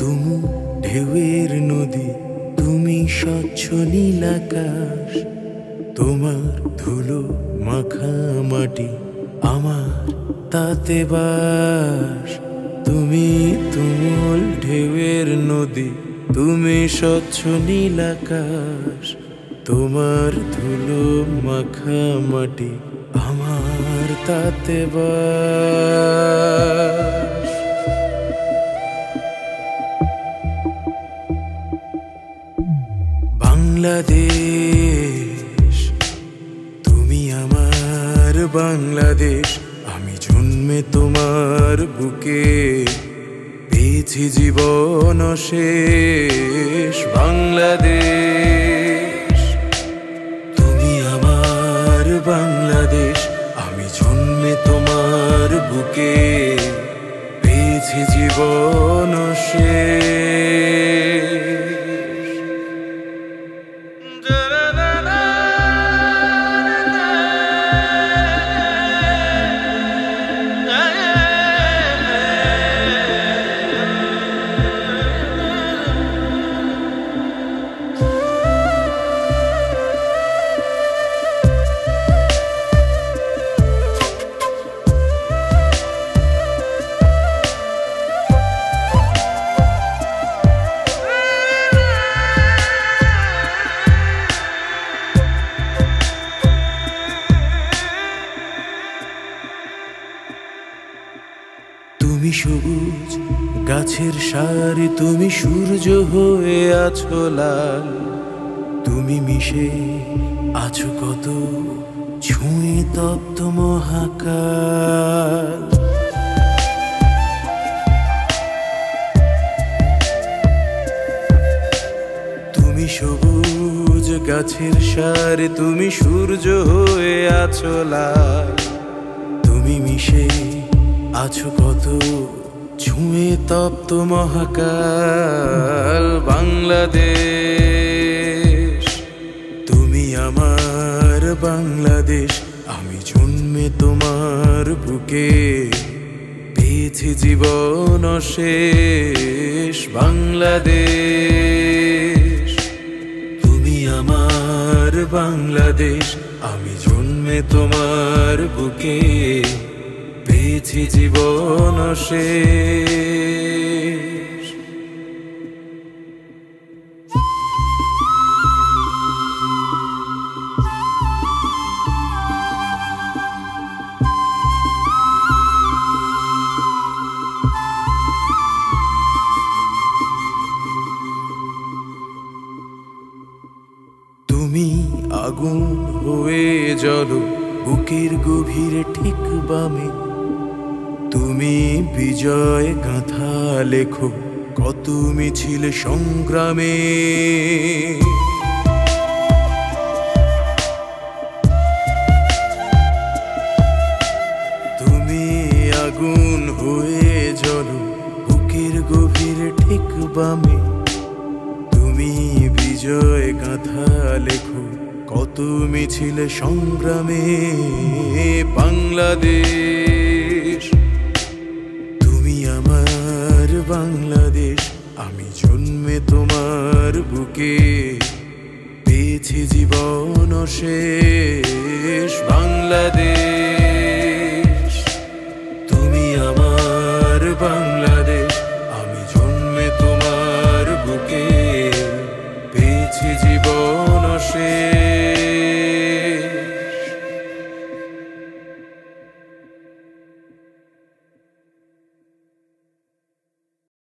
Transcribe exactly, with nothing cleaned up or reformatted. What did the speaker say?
तुमु ढेउर नदी तुमी स्वच्छ नील आकाश तोमार धुलो माखा माटी आमार ताते बास तुमी तुमुल ढेउर नदी तुमी स्वच्छ नील आकाश तोमार धुलो माखा माटी आमार ताते बास বাংলাদেশ তুমি আমার বাংলাদেশ আমি জন্মে তোমার বুকে পেয়েছি জীবন শেষ বাংলাদেশ তুমি আমার বাংলাদেশ আমি জন্মে তোমার বুকে পেয়েছি জীবন শেষ তুমি সবুজ গাছের সারি তুমি সূর্য হয়ে আছো লাল তুমি মিশে আছো কত ছুঁয়ে তপ্ত মহাকাল তুমি সবুজ গাছের সারি তুমি সূর্য হয়ে আছো লাল তুমি মিশে আছো কত ছুঁয়ে তপ্ত মহাকাল বাংলাদেশ তুমি আমার বাংলাদেশ আমি জন্মে তোমার বুকে পেয়েছি জীবন শেষ বাংলাদেশ তুমি আমার বাংলাদেশ আমি জন্মে তোমার বুকে পেয়েছি জীবন শেষ তুমি আগুন হয়ে জ্বলো বুকের গভীরে ঠিক বামে তুমি বিজয় গাথা লেখো কত মিছিল সংগ্রামে তুমি আগুন হয়ে জ্বলো বুকের গভীরে ঠিক বামে তুমি বিজয় গাথা লেখো কত মিছিল সংগ্রামে বাংলাদেশ তুমি আমার বাংলাদেশ আমি জন্মে তোমার বুকে পেয়েছি জীবন শেষ বাংলাদেশ তুমি আমার বাংলাদেশ আমি জন্মে তোমার বুকে পেয়েছি জীবন শেষ।